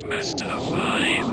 BlipMasta5.